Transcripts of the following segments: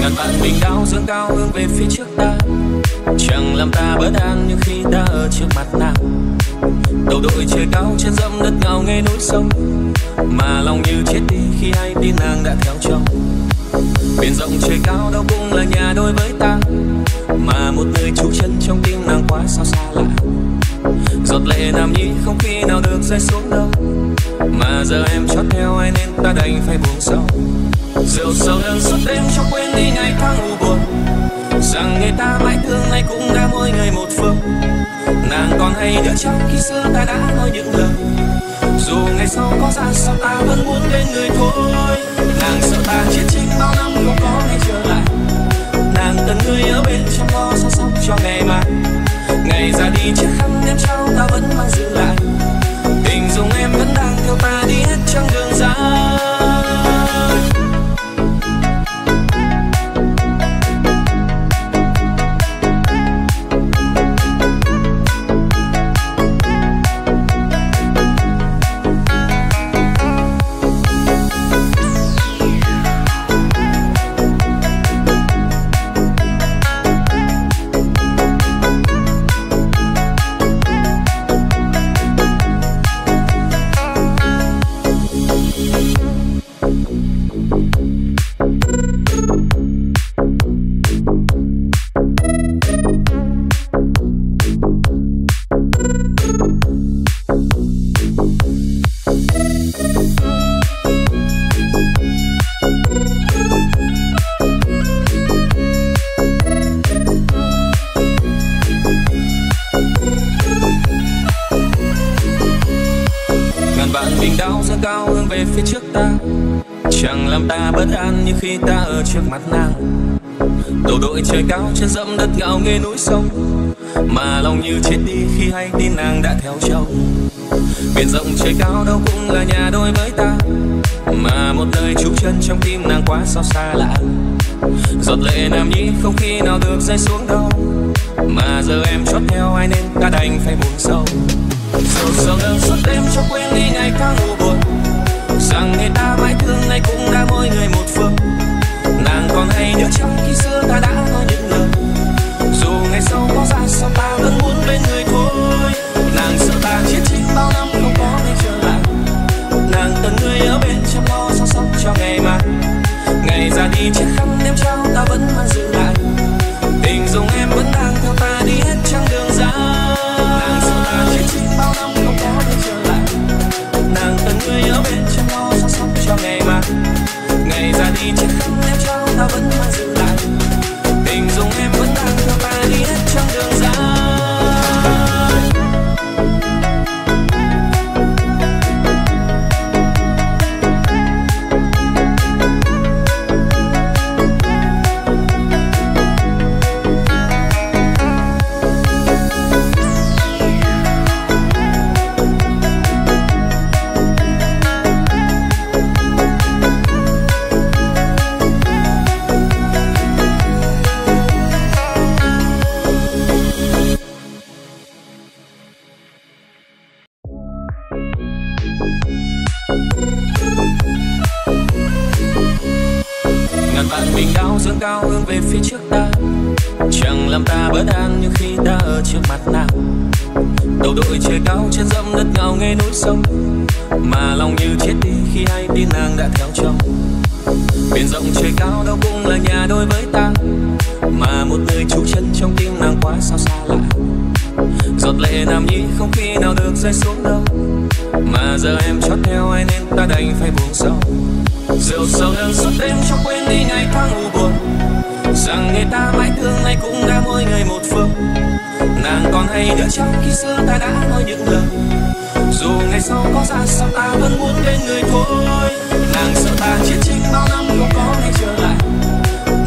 Ngàn vạn bình đao dương cao hướng về phía trước ta, chẳng làm ta bớt an nhưng khi ta ở trước mặt nàng. Đầu đội trời cao trên dẫm đất ngào nghe núi sông, mà lòng như chết đi khi ai tin nàng đã theo chồng. Biển rộng trời cao đâu cũng là nhà đôi với ta, mà một người trú chân trong tim nàng quá sao xa lạ. Giọt lệ nam nhi không khi nào được rơi xuống đâu, mà giờ em chót theo ai nên ta đành phải buông sâu. Rượu sầu đơn suốt đêm cho quên đi ngày tháng u buồn, rằng người ta mãi thương nay cũng đã mỗi người một phương. Nàng còn hay nhớ chăng khi xưa ta đã nói những lời, dù ngày sau có ra sao ta vẫn muốn bên người thôi. Nàng sợ ta chiến chinh bao năm không có ngày trở lại, nàng cần người ở bên trong lo sao sóc cho ngày mai. Ngày ra đi chiếc khăn em trao ta vẫn mang giữ lại, tình dùng em vẫn đang theo ta đi hết chặng đường dài. Khi ta ở trước mặt nàng, đầu đội trời cao trên dẫm đất ngạo nghễ núi sông, mà lòng như chết đi khi hay tin nàng đã theo chồng. Biển rộng trời cao đâu cũng là nhà đôi với ta, mà một đời trú chân trong tim nàng quá sao xa lạ. Giọt lệ nam nhi không khi nào được rơi xuống đâu, mà giờ em chót theo ai nên ta đành phải buông sâu. Rượu sầu đơn suốt đêm cho quên đi ngày tháng u buồn, rằng người ta mãi thương nay cũng đã mỗi người một phương. Nàng còn hay nhớ chăng khi xưa ta đã nói những lời, dù ngày sau có ra sao ta vẫn muốn bên người thôi. Nàng sợ ta chiến chinh bao năm không có ngày trở lại, nàng cần người ở bên chăm lo sao sóc cho ngày mai. Ngày ra đi chiếc khăn em trao ta vẫn mang giữ lại, tình dùng em vẫn đang theo ta đi hết chặng đường dài. Nàng sợ ta chiến chinh bao năm không có ngày trở lại, nàng cần người ở bên chăm lo sao sóc cho ngày mai. Ngày ra đi chiếc khăn em trao ta vẫn mang giữ lại, tình dùng em vẫn đang theo ta đi hết chặng đường dài. Sông, mà lòng như chết đi khi ai tin nàng đã theo chồng. Biển rộng trời cao đâu cũng là nhà đôi với ta, mà một người trú chân trong tim nàng quá sao xa lạ. Giọt lệ nam nhi không khi nào được rơi xuống đâu, mà giờ em chót theo ai nên ta đành phải buông sâu. Rượu sầu đơn suốt đêm cho quên đi ngày tháng u buồn, rằng người ta mãi thương nay cũng đã mỗi người một phương. Nàng còn hay nhớ chăng khi xưa ta đã nói những lời, dù ngày sau có ra sao ta vẫn muốn bên người thôi. Nàng sợ ta chiến chinh bao năm không có ngày trở lại,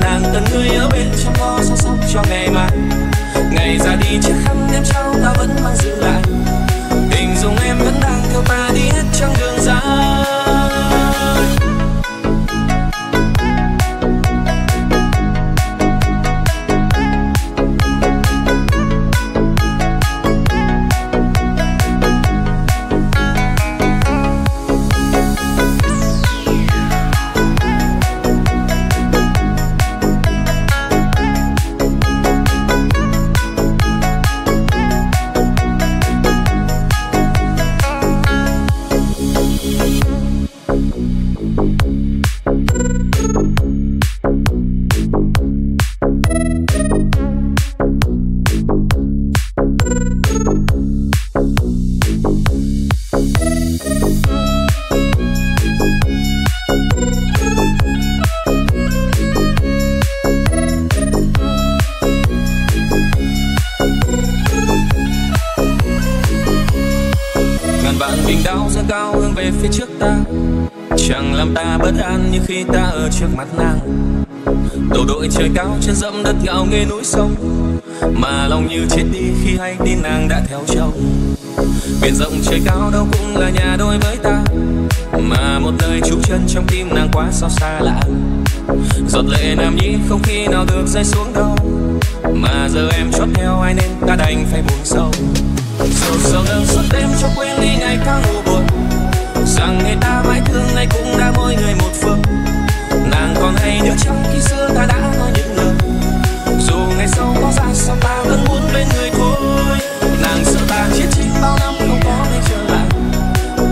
nàng cần người ở bên chăm lo sao sóc cho ngày mai. Ngày ra đi chiếc khăn em trao ta vẫn mang giữ lại, tình dùng em vẫn đang theo ta đi hết chặng đường dài. đau dâng cao hướng về phía trước ta, chẳng làm ta bất an như khi ta ở trước mặt nàng. Đầu đội trời cao chân dẫm đất gạo nghe núi sông, mà lòng như chết đi khi hay tin nàng đã theo chồng. Biển rộng trời cao đâu cũng là nhà đôi với ta, mà một lời trú chân trong tim nàng quá xót xa lạ. Giọt lệ nam nhi không khi nào được rơi xuống đâu, mà giờ em chót theo ai nên ta đành phải buồn sâu. Dù sầu đơn suốt đêm cho quên đi ngày tháng u buồn, rằng người ta mãi thương nay cũng đã mỗi người một phương. Nàng còn hay nhớ trong khi xưa ta đã nói những lời, dù ngày sau có ra sao ta vẫn muốn bên người thôi. Nàng sợ ta chết chích bao năm không có ngày trở lại,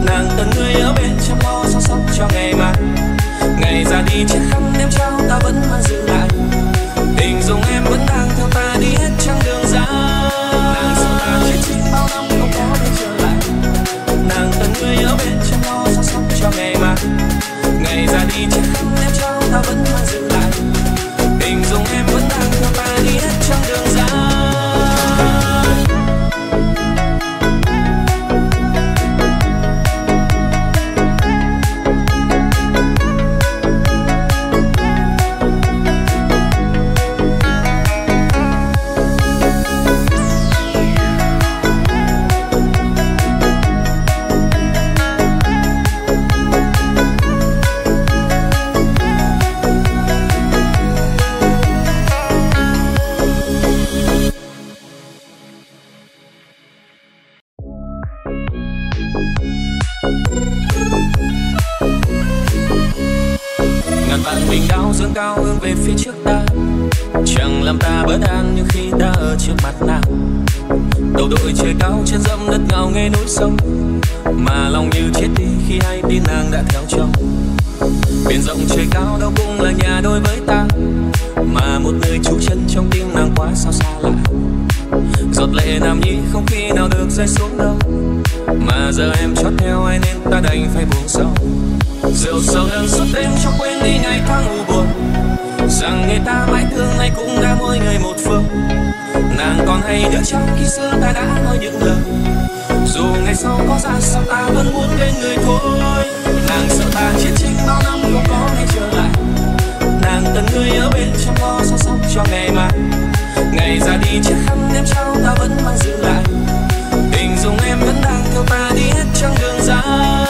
nàng cần người ở bên chăm lo săn sóc cho ngày mai. Ngày ra đi chiếc khăn em trao ta vẫn mang giữ lại, tình dùng em vẫn đang theo ta đi hết chặng đường dài. Nàng sợ ta chết chích bao năm không có ngày trở lại, nàng cần người ở bên chăm lo săn sóc cho ngày mai. Ngày ra đi chiếc khăn em trao ta vẫn mang giữ lại, tình dùng em vẫn đang theo ta đi hết chặng đường dài. Nghe núi sông mà lòng như chết đi khi hay tin nàng đã theo chồng. Biển rộng trời cao đâu cũng là nhà đôi với ta, mà một lời trú chân trong tim nàng quá xót xa lạ. Giọt lệ nam nhi không khi nào được rơi xuống đâu, mà giờ em chót theo ai nên ta đành phải buồn sâu. Dù sầu đơn suốt đêm cho quên đi ngày tháng u buồn, rằng người ta mãi thương nay cũng đã mỗi người một phương. Nàng còn hay nhớ trong khi xưa ta đã nói những lời, dù ngày sau có ra sao ta vẫn muốn bên người thôi. Nàng sợ ta chết chích bao năm không có ngày trở lại, nàng cần người ở bên chăm lo săn sóc cho ngày mai. Ngày ra đi chiếc khăn em trao ta vẫn mang giữ lại, tình dùng em vẫn đang theo ta đi hết chặng đường dài.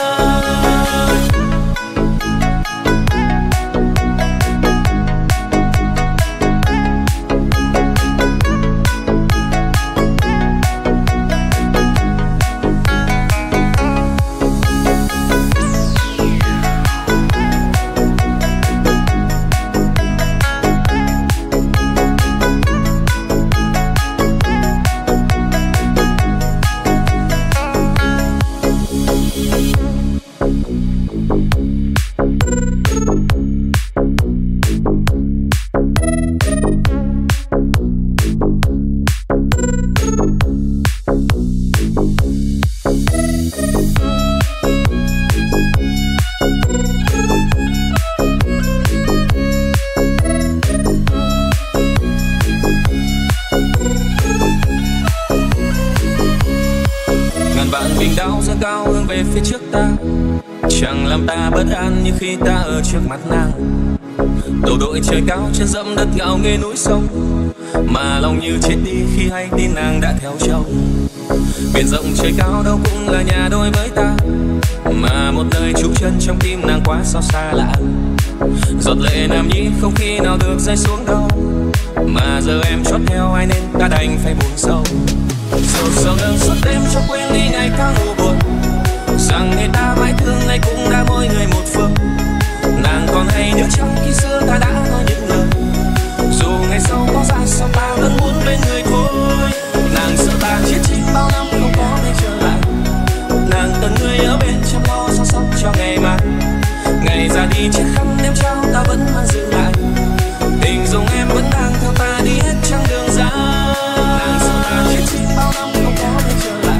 Nàng sợ ta chết chích bao năm không có ngày trở lại,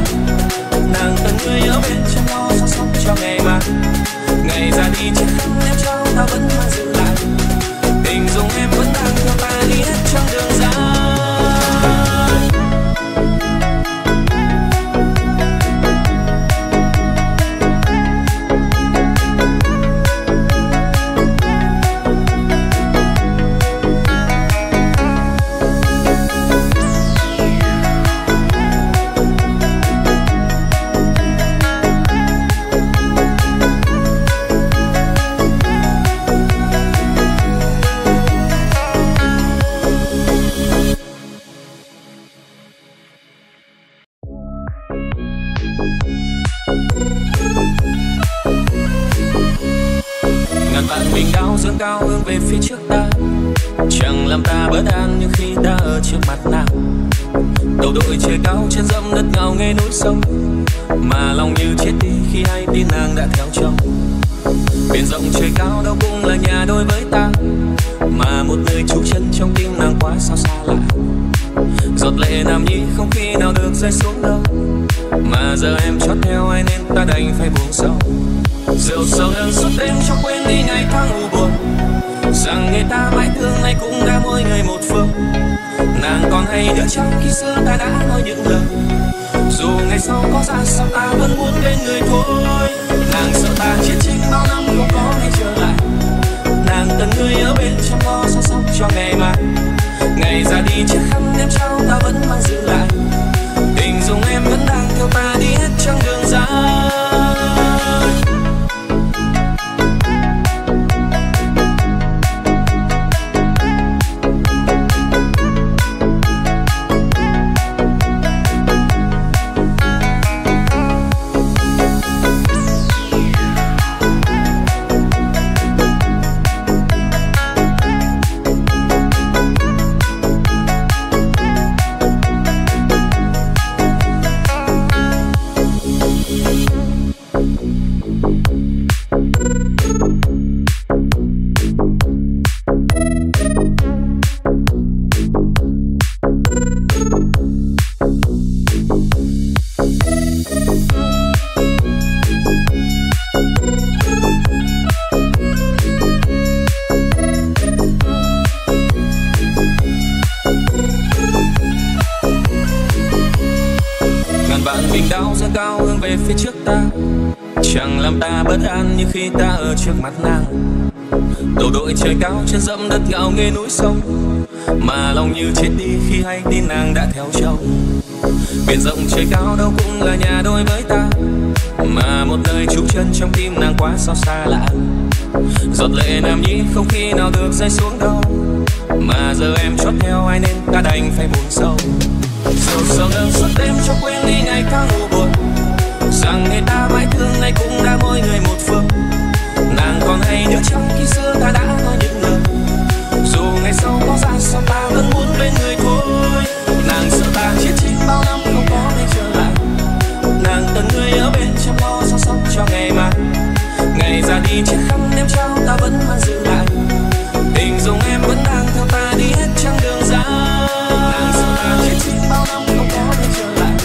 nàng cần người ở bên chăm lo săn sóc cho ngày mai. Ngày ra đi chiếc khăn em trao ta vẫn mang giữ lại, tình dùng em vẫn đang theo ta đi hết chặng đường dài. nhau dương cao hướng về phía trước ta, chẳng làm ta bất an như khi ta ở trước mặt nàng. Đầu đội trời cao trên dẫm đất ngào nghe núi sông, mà lòng như chết đi khi ai tin nàng đã theo chồng. Biển rộng trời cao đâu cũng là nhà đôi với ta, mà một nơi trú chân trong tim nàng quá sao xa lạ. Giọt lệ nam nhi không khi nào được rơi xuống đâu, mà giờ em chót theo ai nên ta đành phải buông sâu. Rượu sầu đơn suốt đêm cho quên đi ngày tháng u buồn, rằng người ta mãi thương nay cũng đã mỗi người một phương. Nàng còn hay nhớ chăng khi xưa ta đã nói những lời, dù ngày sau có ra sao ta vẫn muốn bên người thôi. Nàng sợ ta chiến chinh bao năm không có ngày trở lại, nàng cần người ở bên trong lo sao sóc cho ngày mai. Ngày ra đi chiếc khăn em trao ta vẫn mang giữ lại, tình dùng em vẫn đang theo ta đi hết chặng đường dài. Phía trước ta chẳng làm ta bất an như khi ta ở trước mặt nàng. Đầu đội trời cao trên dẫm đất ngạo nghễ núi sông, mà lòng như chết đi khi hay tin nàng đã theo chồng. Biển rộng trời cao đâu cũng là nhà đôi với ta, mà một nơi trú chân trong tim nàng quá sao xa lạ. Giọt lệ nam nhi không khi nào được rơi xuống đâu, mà giờ em chót theo ai nên ta đành phải buông sâu. Rượu sầu đơn suốt đêm cho quên đi ngày tháng u buồn, rằng người ta mãi thương nay cũng đã mỗi người một phương. Nàng còn hay nhớ chăng khi xưa ta đã nói những lời, dù ngày sau có ra sao ta vẫn muốn bên người thôi. Nàng sợ ta chia chinh bao năm không có ngày trở lại, nàng cần người ở bên trong lo sao sóc cho ngày mai. Ngày ra đi chiếc khăn em trao ta vẫn mang giữ lại, tình dùng em vẫn đang theo ta đi hết chặng đường dài. Nàng sợ ta chia chinh bao năm không có ngày trở lại,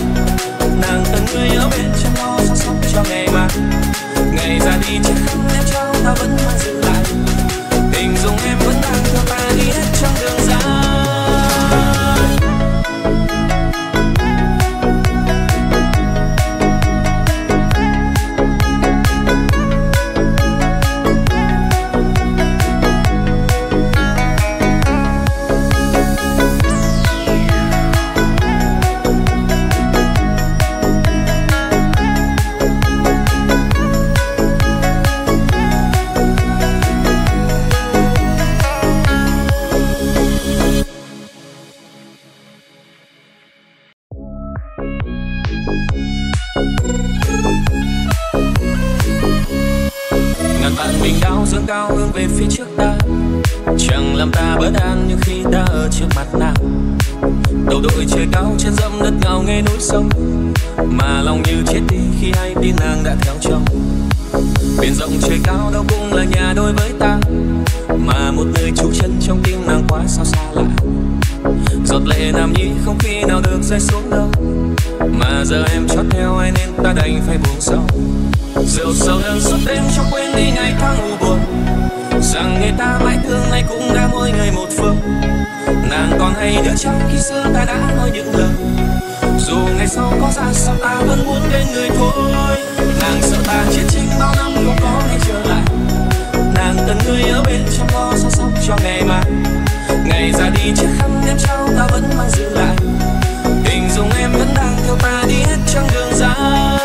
nàng cần người ở bên trong lo sao sóc cho ngày mai. Ngày ra đi chiếc khăn em trao ta vẫn mang giữ lại, tình dùng em vẫn đang theo ta đi hết chặng đường dài. Về phía trước ta chẳng làm ta bất an như khi ta ở trước mặt nàng. Đầu đội trời cao trên dẫm đất ngào nghe núi sông, mà lòng như chết đi khi ai tin nàng đã theo chồng. Biển rộng trời cao đâu cũng là nhà đôi với ta, mà một nơi trú chân trong tim nàng quá sao xa lạ. Giọt lệ nam nhi không khi nào được rơi xuống đâu, mà giờ em chót theo ai nên ta đành phải buông sâu. Rượu sầu đơn suốt đêm cho quên đi ngày tháng u buồn, rằng người ta mãi thương nay cũng đã mỗi người một phương. Nàng còn hay nhớ chăng khi xưa ta đã nói những lời, dù ngày sau có ra sao ta vẫn muốn bên người thôi. Nàng sợ ta chiến chinh bao năm không có ngày trở lại, nàng cần người ở bên trong lo sao sóc cho ngày mai. Ngày ra đi chiếc khăn em trao ta vẫn mang giữ lại, tình dùng em vẫn đang theo ta đi hết chặng đường dài.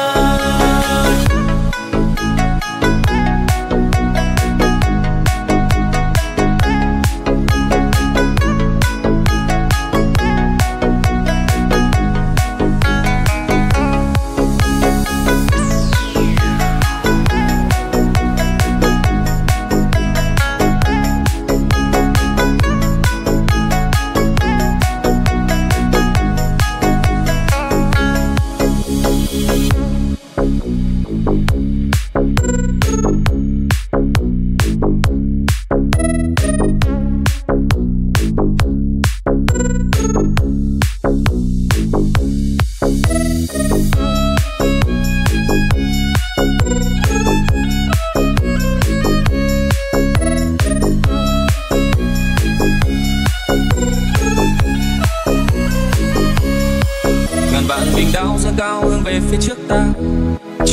về phía trước ta,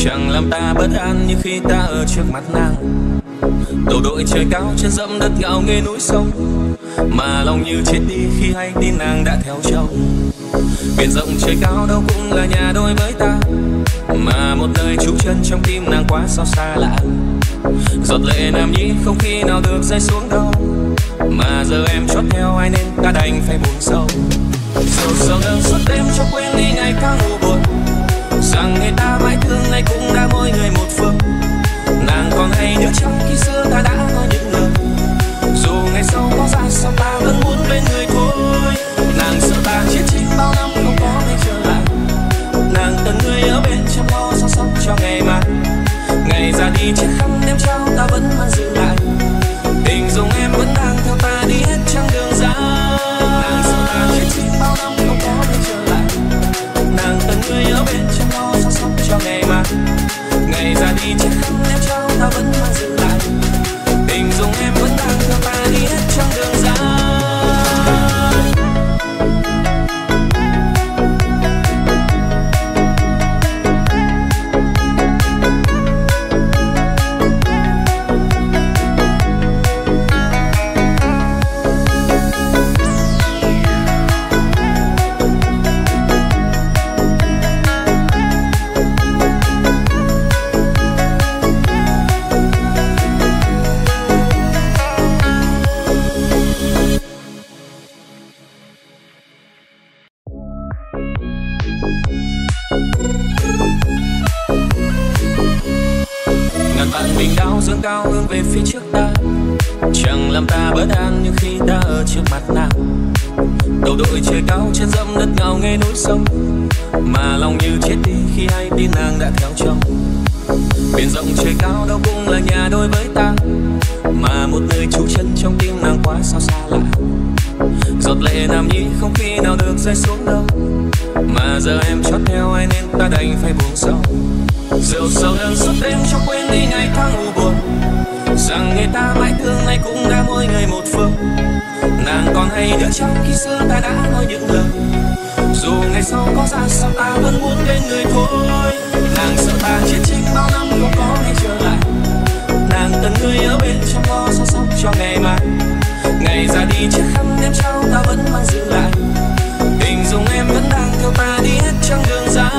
chẳng làm ta bất an như khi ta ở trước mặt nàng. Đầu đội trời cao chân dẫm đất gạo nghe núi sông, mà lòng như chết đi khi hay tin nàng đã theo chồng. Biển rộng trời cao đâu cũng là nhà đôi với ta, mà một đời trú chân trong tim nàng quá sao xa lạ. Giọt lệ nam nhi không khi nào được rơi xuống đâu, mà giờ em chót theo ai nên ta đành phải buồn sâu. Sầu sầu đơn suốt đêm cho quên đi ngày càng ngủ buồn, rằng người ta mãi thương nay cũng đã mỗi người một phương. Nàng còn hay nhớ trong khi xưa ta đã nói những lời, dù ngày sau có ra sao ta vẫn muốn bên người thôi. Nàng sợ ta chết chim bao năm không có ngày trở lại, nàng cần người ở bên chăm lo săn sóc cho ngày mai. Ngày ra đi chiếc khăn đêm trao ta vẫn mang giữ lại, tình dùng em vẫn đang theo ta đi hết chặng đường dài. Nàng sợ ta chết chim bao năm không có ngày trở lại, nàng cần người ở bên chăm lo săn sóc cho ngày mai. Ngày ra đi chiếc khăn đêm trao ta vẫn mang giữ lại, tình dùng em vẫn đang theo ta đi hết chặng đường dài. Nghe núi sông mà lòng như chết đi khi hay tin nàng đã theo chồng. Biển rộng trời cao đâu cũng là nhà đôi với ta, mà một đời trú chân trong tim nàng quá sao xa lạ. Giọt lệ nam nhi không khi nào được rơi xuống đâu, mà giờ em chót theo ai nên ta đành phải buồn sâu. Sầu sầu đơn suốt đêm cho quên đi ngày càng ngủ buồn, rằng người ta mãi thương nay cũng đã mỗi người một phương. Nàng còn hay nhớ trong khi xưa ta đã nói những lời, dù ngày sau có ra sao ta vẫn muốn bên người thôi. Nàng sợ ta chết chim bao năm không có ngày trở lại, nàng cần người ở bên chăm lo săn sóc cho ngày mai. Ngày ra đi chiếc khăn đêm trao ta vẫn mang giữ lại, tình dùng em vẫn đang theo ta đi hết chặng đường dài.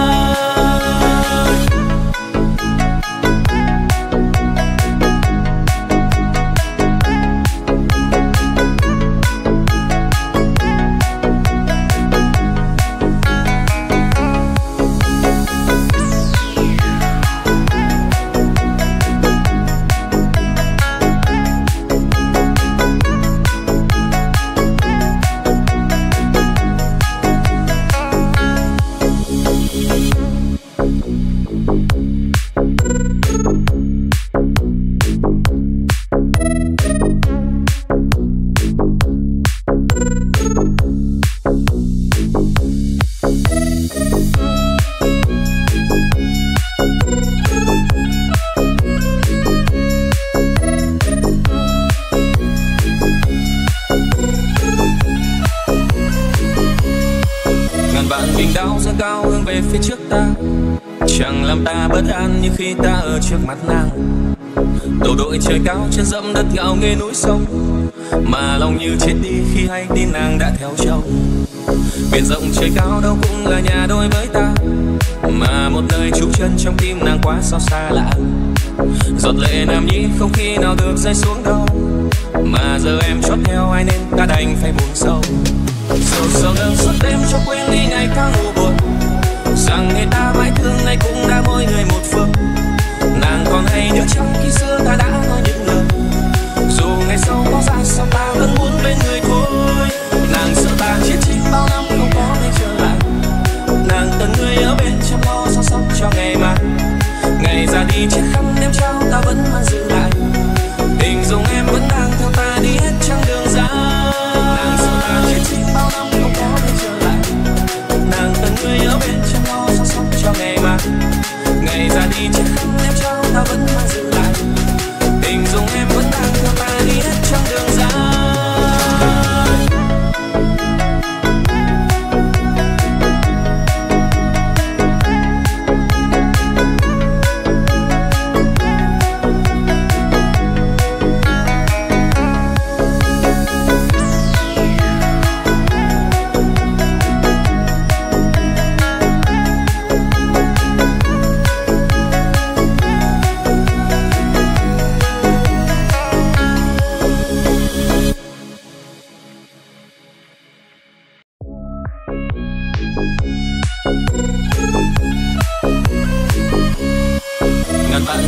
Nàng sợ ta chết chim bao năm không có ngày trở lại, nàng cần người ở bên chăm lo săn sóc cho ngày mai. Ngày ra đi chiếc khăn đêm trao ta vẫn mang giữ lại, tình dùng em vẫn đang theo ta đi hết chặng đường dài.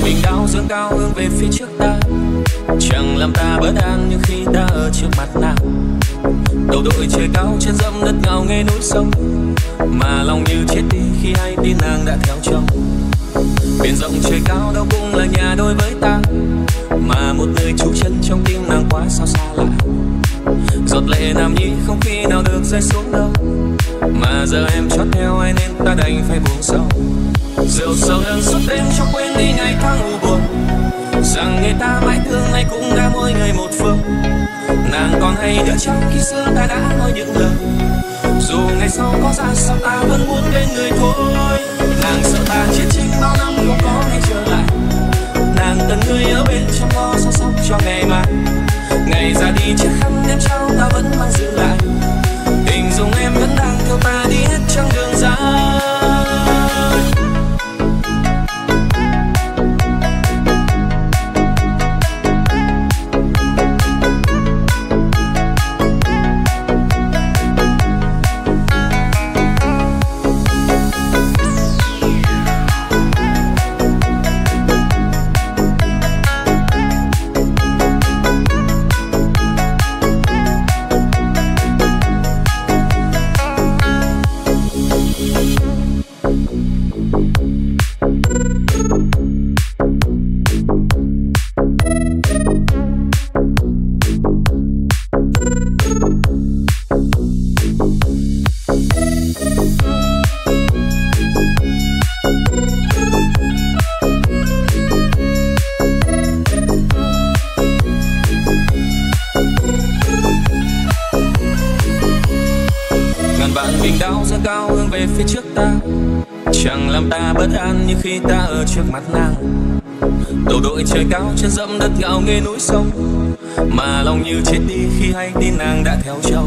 mình đau dương cao hướng về phía trước ta, chẳng làm ta bất an như khi ta ở trước mặt nàng. Đầu đội trời cao trên dẫm đất ngào nghe núi sông, mà lòng như chết đi khi ai tin nàng đã theo chồng. Biển rộng trời cao đâu cũng là nhà đôi với ta, mà một nơi trú chân trong tim nàng quá sao xa lạ. Giọt lệ nam nhi không khi nào được rơi xuống đâu, mà giờ em chót theo ai nên ta đành phải buông sâu. Rượu sầu đơn suốt đêm cho quên đi ngày tháng u buồn, rằng người ta mãi thương nay cũng đã mỗi người một phương. Nàng còn hay nhớ chăng khi xưa ta đã nói những lời, dù ngày sau có ra sao ta vẫn muốn bên người thôi. Nàng sợ ta chiến tranh bao năm không có ngày trở lại, nàng cần người ở bên trong lo sao sắp cho ngày mai. Ngày ra đi chiếc khăn em trao ta vẫn mang giữ lại, tình dùng em vẫn đang theo ta đi hết chặng đường dài. Khi ta ở trước mặt nàng, đầu đội trời cao chân dẫm đất ngạo nghễ núi sông, mà lòng như chết đi khi hay tin nàng đã theo chồng.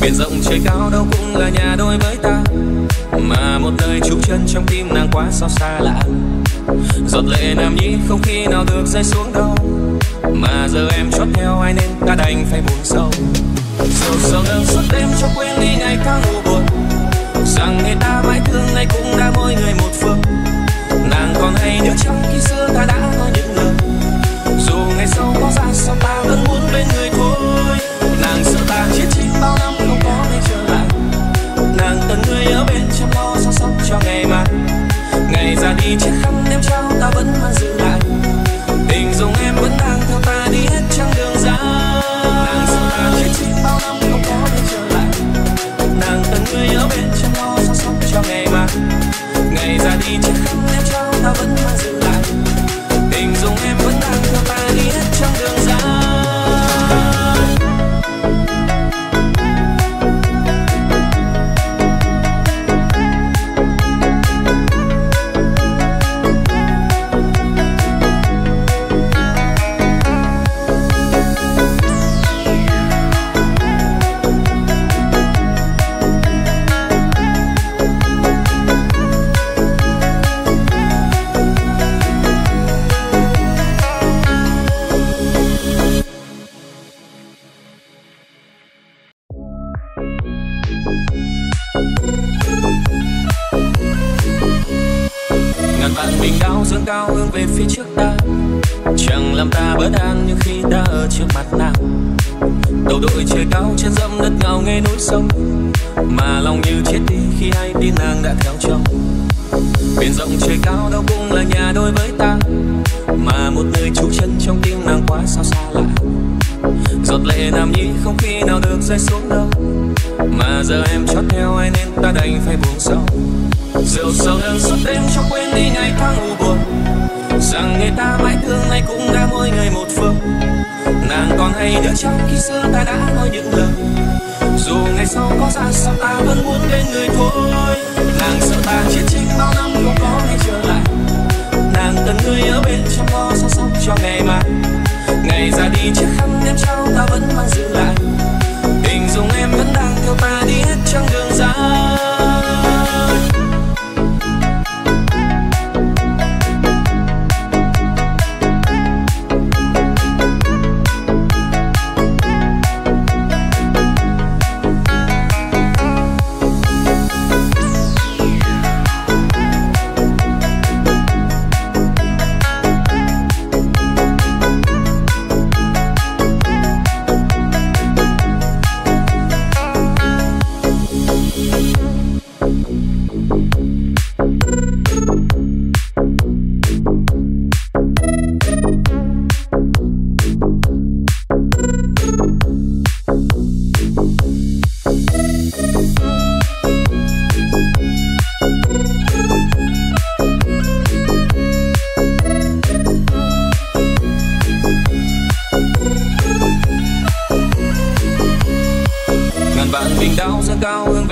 Biển rộng trời cao đâu cũng là nhà đôi với ta, mà một nơi trú chân trong tim nàng quá sao xa lạ. Giọt lệ nam nhi không khi nào được rơi xuống đâu, mà giờ em chót theo ai nên ta đành phải buông sâu. Rượu sầu đơn suốt đêm cho quên đi ngày tháng u buồn, rằng người ta mãi thương nay cũng đã mỗi người một phương. Nàng còn hay nhớ chăng khi xưa ta đã nói những lời, dù ngày sau có ra sao ta vẫn muốn bên người thôi. Nàng sợ ta chia chi bao năm không có ngày trở lại, nàng cần người ở bên trong lo sao sắp cho ngày mai. Ngày ra đi chiếc khăn em trao ta vẫn mang giữ lại, tình dùng em vẫn đang theo ta đi hết chặng đường dài. Nàng sợ ta chia chi bao năm không có ngày trở lại, nàng cần người ở bên trong lo sao sắp cho ngày mai. Ngày ra đi chiếc khăn em trao ta vẫn mang giữ lại, tình dùng em vẫn đang theo ta đi hết chặng đường dài. Sông, mà lòng như chết đi khi ai tin nàng đã theo chồng. Biển rộng trời cao đâu cũng là nhà đôi với ta, mà một nơi trú chân trong tim nàng quá sao xa lạ. Giọt lệ nam nhi không khi nào được rơi xuống đâu, mà giờ em chót theo ai nên ta đành phải buông sâu. Rượu sầu đơn suốt đêm cho quên đi ngày tháng u buồn, rằng người ta mãi thương nay cũng đã mỗi người một phương. Nàng còn hay nhớ chăng khi xưa ta đã nói những lời, dù ngày sau có ra sao ta vẫn muốn bên người thôi. Nàng sợ ta chiến tranh bao năm không có ngày trở lại, nàng cần người ở bên trong lo sao sắp cho ngày mai. Ngày ra đi chiếc khăn em trao ta vẫn mang giữ lại, tình dùng em vẫn đang theo ta đi hết chặng đường dài.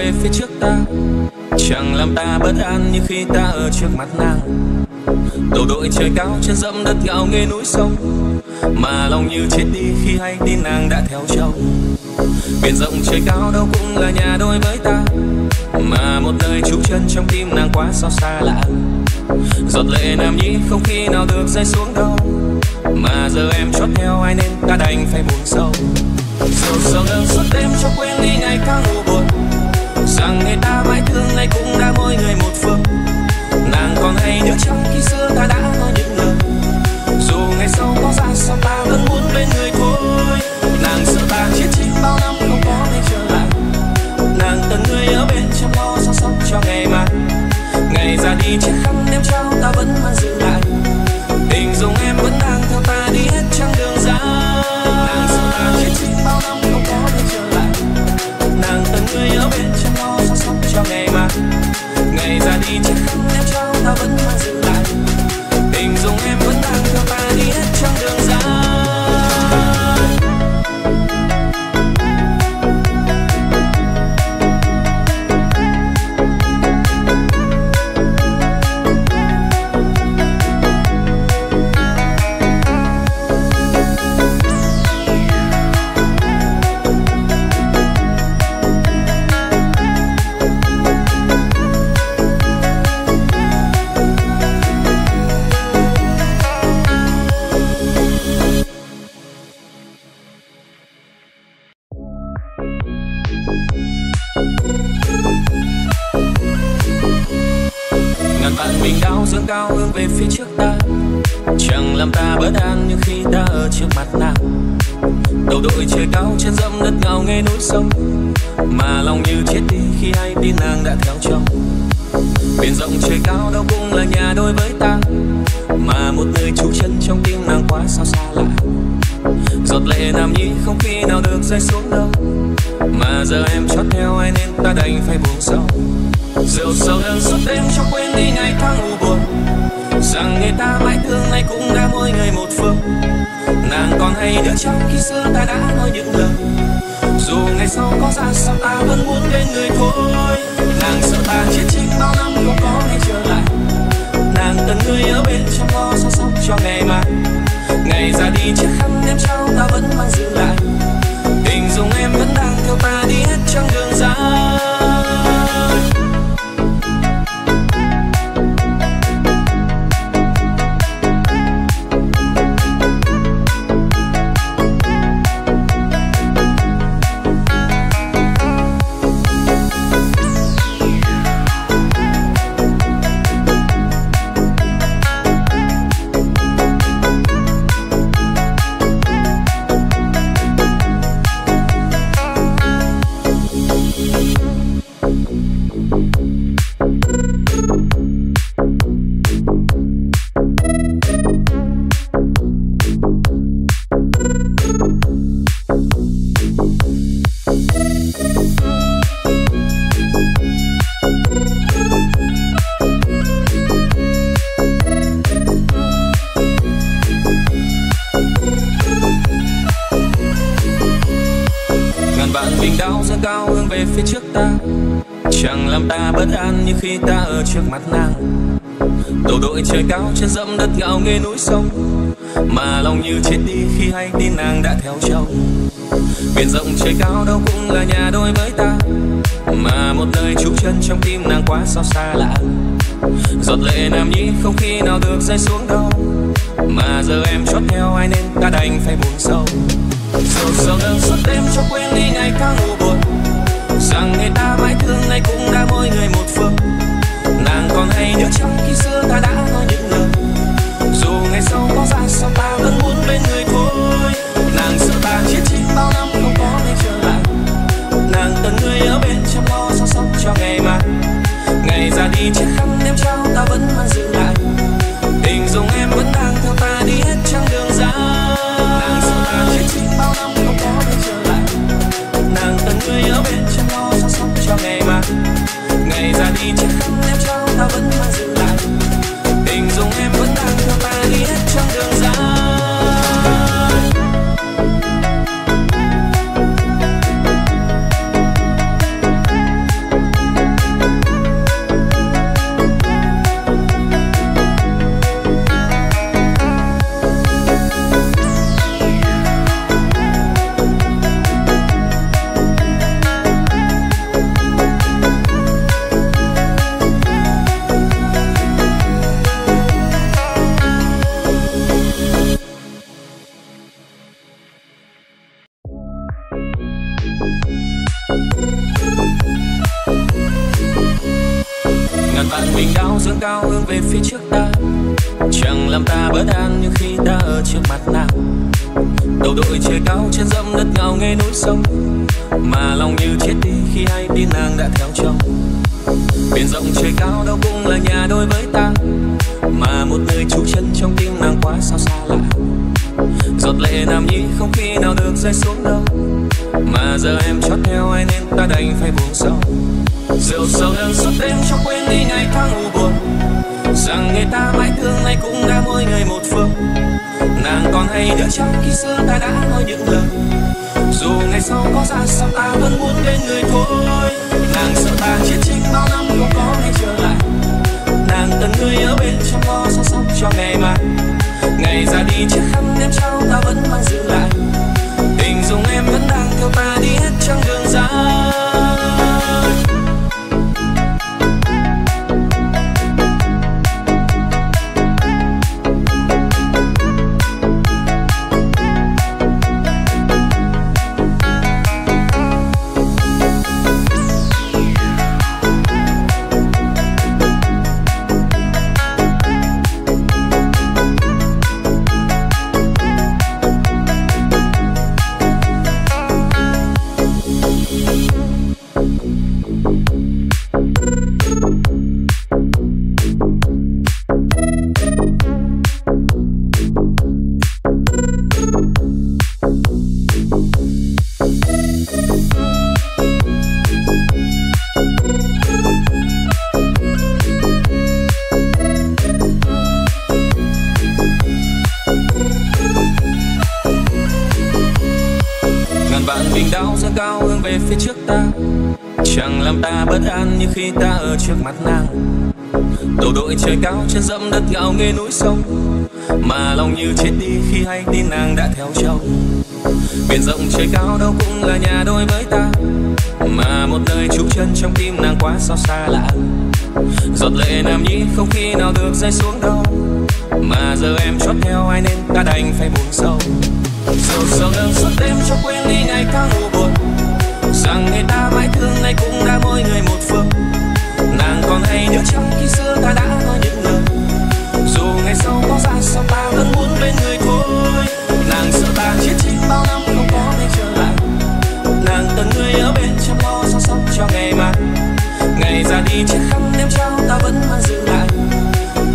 về phía trước ta, chẳng làm ta bất an như khi ta ở trước mặt nàng. Đầu đội trời cao chân dẫm đất gạo nghe núi sông, mà lòng như chết đi khi hay tin nàng đã theo chồng. Biển rộng trời cao đâu cũng là nhà đôi với ta, mà một đời trú chân trong tim nàng quá xót xa lạ. Giọt lệ nam nhi không khi nào được rơi xuống đâu, mà giờ em chót theo ai nên ta đành phải buồn sâu. Sầu sầu đơn suốt đêm cho quên đi ngày càng ngủ buồn, rằng người ta mãi thương nay cũng đã mỗi người một phương. Nàng còn hay nhớ trong khi xưa ta đã nói những lời, dù ngày sau có ra sao ta vẫn muốn bên người thôi. Nàng sợ ta chết chim bao năm không có ngày trở lại, nàng cần người ở bên chăm lo săn sóc cho ngày mai. Ngày ra đi chiếc khăn đêm trao ta vẫn mang giữ lại, tình dùng em vẫn đang theo ta đi hết chặng đường dài. Nàng sợ ta chết chim bao năm không có ngày trở lại, nàng cần người ở bên chăm lo săn sóc cho ngày mai. Ngày ra đi chiếc khăn đêm trao ta vẫn mang giữ lại, tình dùng em vẫn đang theo ta đi hết chặng đường dài. Nghe núi sông mà lòng như chết đi khi hay tin nàng đã theo chồng. Biển rộng trời cao đâu cũng là nhà đôi với ta, mà một đời trú chân trong tim nàng quá xót xa lạ. Giọt lệ nam nhi không khi nào được rơi xuống đâu, mà giờ em chót theo ai nên ta đành phải buồn sâu. Sầu sầu đơn suốt đêm cho quên đi ngày càng ngủ buồn, rằng người ta mãi thương nay cũng đã mỗi người một phương. Nàng còn hay nhớ trong khi xưa ta đã nói những lời, dù ngày sau có ra sao ta vẫn muốn bên người thôi. Nàng sợ ta chết chim bao năm không có ngày trở lại, nàng cần người ở bên chăm lo săn sóc cho ngày mai. Ngày ra đi chiếc khăn em trao ta vẫn mang giữ lại, tình dùng em vẫn đang theo ta đi hết chặng đường dài. Nàng sợ ta chết chim bao năm không có ngày trở lại, nàng cần người ở bên chăm lo săn sóc cho ngày mai. Ngày ra đi chiếc khăn em trao ta vẫn mang giữ lại, tình dùng em vẫn đang theo ta đi hết chặng đường dài. nhau dương cao hướng về phía trước ta, chẳng làm ta bất an như khi ta ở trước mặt nàng. Đầu đội trời cao trên dẫm đất ngào nghe núi sông, mà lòng như chết đi khi ai tin nàng đã theo chồng. Biển rộng trời cao đâu cũng là nhà đôi với ta, mà một người trú chân trong tim nàng quá sao xa lạ. Giọt lệ nam nhi không khi nào được rơi xuống đâu, mà giờ em chót theo ai nên ta đành phải buông sâu. Rượu sầu đơn suốt đêm cho quên đi ngày tháng u buồn, rằng người ta mãi thương nay cũng đã mỗi người một phương. Nàng còn hay nhớ chăng khi xưa ta đã nói những lời, dù ngày sau có ra sao ta vẫn muốn bên người thôi. Nàng sợ ta chiến tranh bao năm không có ngày trở lại, nàng cần người ở bên trong lo sao sắp cho ngày mai. Ngày ra đi chiếc khăn em trao ta vẫn mang giữ lại, tình dùng em vẫn đang theo ta đi hết chặng đường dài. Khi ta ở trước mặt nàng, đầu đội trời cao trên dẫm đất ngạo nghễ núi sông, mà lòng như chết đi khi hay tin nàng đã theo chồng. Biển rộng trời cao đâu cũng là nhà đôi với ta, mà một nơi trú chân trong tim nàng quá sao xa lạ. Giọt lệ nam nhi không khi nào được rơi xuống đâu, mà giờ em chót theo ai nên ta đành phải buông sâu. Rượu sầu đơn suốt đêm cho quên đi ngày tháng u buồn, rằng người ta mãi thương nay cũng đã mỗi người một phương. Nàng còn hay nhớ chăng khi xưa ta đã nói những lời, dù ngày sau có ra sao ta vẫn muốn bên người thôi. Nàng sợ ta chiến tranh bao năm không có ngày trở lại, nàng cần người ở bên trong lo sao sắp cho ngày mai. Ngày ra đi chiếc khăn em trao ta vẫn mang giữ lại,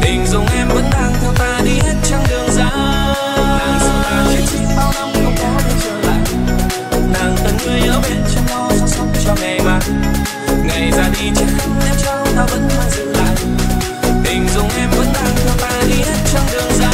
tình dùng em vẫn đang theo ta đi hết chặng đường dài. Nàng sợ ta chiến tranh bao năm không có ngày trở lại, nàng cần người ở bên trong lo sao sắp cho ngày mai. Ngày ra đi chiếc khăn em trao ta vẫn mang giữ lại, tình dùng em vẫn đang theo ta đi hết chặng đường dài.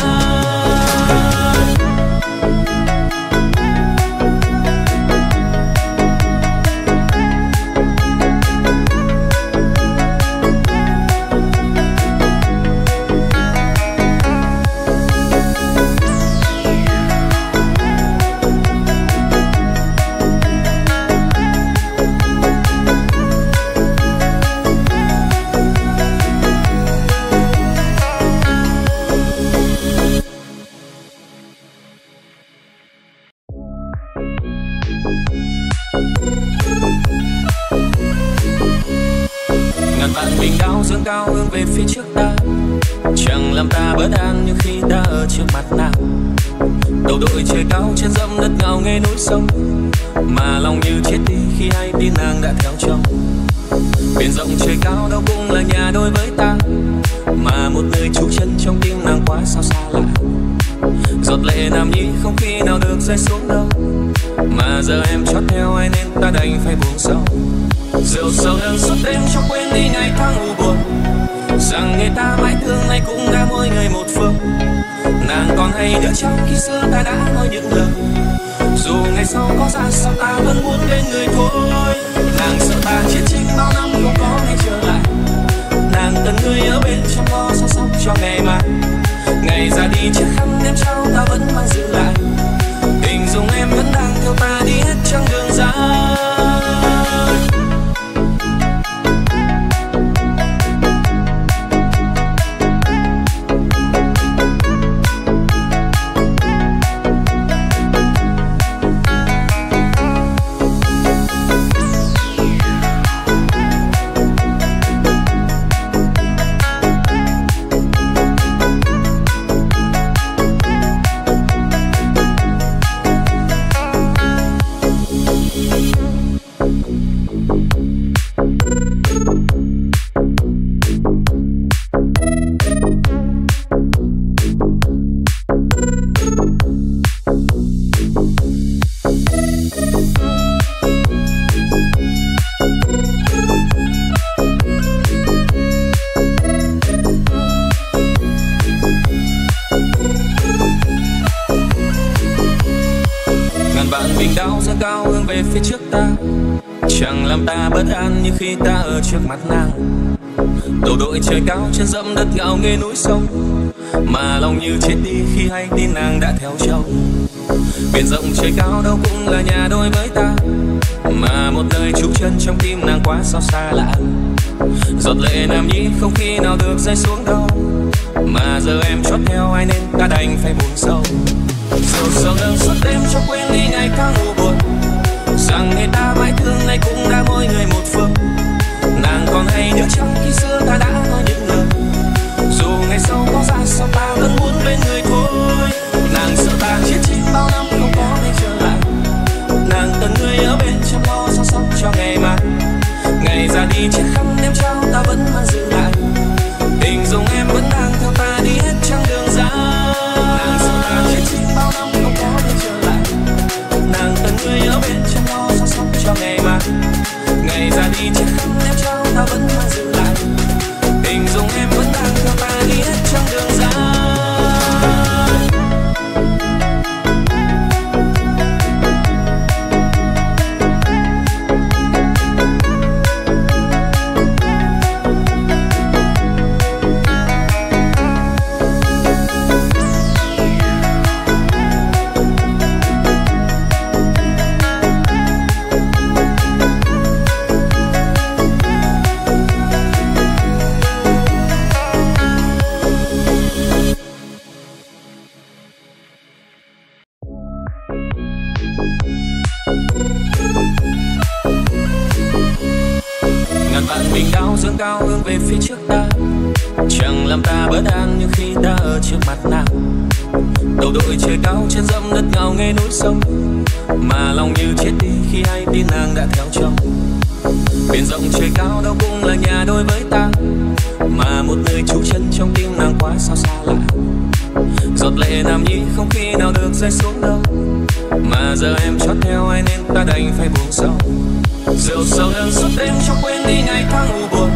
Sông, mà lòng như chết đi khi ai tin nàng đã theo chồng. Biển rộng trời cao đâu cũng là nhà đôi với ta, mà một nơi trú chân trong tim nàng quá sao xa lạ. Giọt lệ nam nhi không khi nào được rơi xuống đâu, mà giờ em chót theo ai nên ta đành phải buông sâu. Rượu sầu đơn suốt đêm cho quên đi ngày tháng u buồn, rằng người ta mãi thương nay cũng đã mỗi người một phương. Nàng còn hay nhớ chăng khi xưa ta đã nói những lời, dù ngày sau có ra sao ta vẫn muốn bên người thôi. Nàng sợ ta chiến tranh bao năm không có ngày trở lại, nàng cần người ở bên trong lo sao sắp cho ngày mai. Ngày ra đi chiếc khăn em trao ta vẫn mang giữ lại, tình dùng em vẫn đang theo ta đi hết chặng đường dài. cao hướng về phía trước ta, chẳng làm ta bất an như khi ta ở trước mặt nàng. Đầu đội trời cao chân dẫm đất gạo nghe núi sông, mà lòng như chết đi khi hay tin nàng đã theo châu. Biển rộng trời cao đâu cũng là nhà đôi với ta, mà một đời trú chân trong tim nàng quá sao xa lạ. Giọt lệ nam nhi không khi nào được rơi xuống đâu, mà giờ em chót theo ai nên ta đành phải buồn sâu. Dù sao đơn suốt đêm cho quên đi ngày càng ngủ buồn, rằng người ta mãi thương nay cũng đã mỗi người một phương. Nàng còn hay nhớ trong khi xưa ta đã nói những lời, dù ngày sau có ra sao ta vẫn muốn bên người thôi. Nàng sợ ta chết chìm bao năm không có ngày trở lại, nàng cần người ở bên chăm lo sao sống cho ngày mai. Ngày ra đi chiếc khăn đêm trao ta vẫn mang giữ lại, tình dùng em vẫn đang theo ta đi hết chặng đường dài. Nàng sợ ta chết chìm bao năm không có ngày trở lại, nàng cần người ở bên chăm lo sao sống cho ngày mai. Ngày ra đi chiếc khăn đêm trao ta vẫn mang giữ lại, tình dùng em vẫn đang theo ta đi hết chặng đường dài. Xuống đâu mà giờ em chót theo ai nên ta đành phải buồn sâu. Rượu sầu đơn suốt đêm cho quên đi ngày tháng u buồn,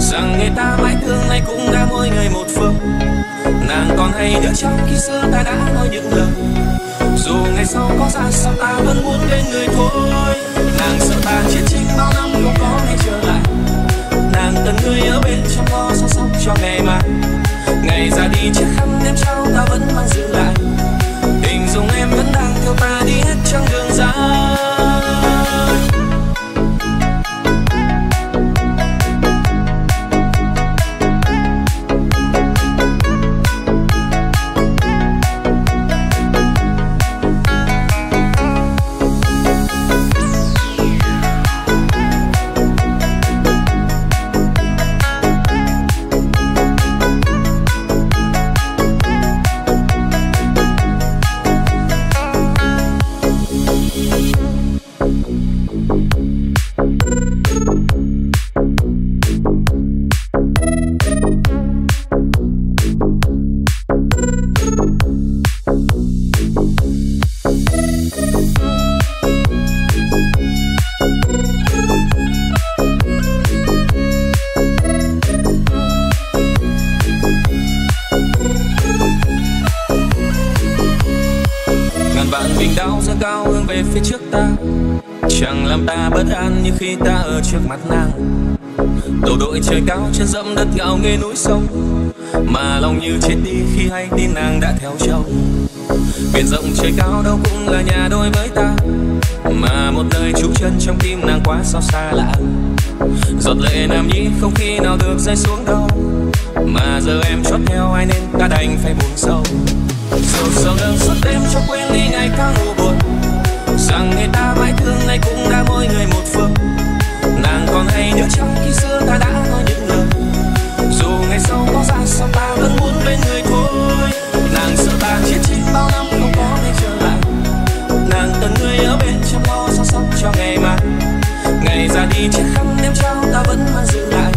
rằng người ta mãi thương nay cũng đã mỗi người một phương. Nàng còn hay nhớ trong khi xưa ta đã nói những lời, dù ngày sau có ra sao ta vẫn muốn bên người thôi. Nàng sợ ta chiến tranh bao năm không có ngày trở lại, nàng cần người ở bên chăm lo sao sống cho ngày mai. Ngày ra đi chiếc khăn đêm trao ta vẫn mang giữ lại, tình dùng em vẫn đang theo ta đi hết chặng đường dài. Khi ta ở trước mặt nàng, đầu đội trời cao chân dẫm đất gạo nghe núi sông, mà lòng như chết đi khi hay tin nàng đã theo châu. Biển rộng trời cao đâu cũng là nhà đôi với ta, mà một đời trú chân trong tim nàng quá sao xa lạ. Giọt lệ nam nhi không khi nào được rơi xuống đâu, mà giờ em chót theo ai nên ta đành phải buồn sâu. Dù sao đơn suốt đêm cho quên đi ngày càng u buồn, rằng người ta mãi thương nay cũng đã mỗi người một phương. Nàng còn hay nhớ trong khi xưa ta đã nói những lời, dù ngày sau có ra sao ta vẫn muốn bên người thôi. Nàng sợ ta chiến tranh bao năm không có ngày trở lại, nàng cần người ở bên chăm lo sao sống cho ngày mai. Ngày ra đi chiếc khăn đêm trao ta vẫn mang giữ lại,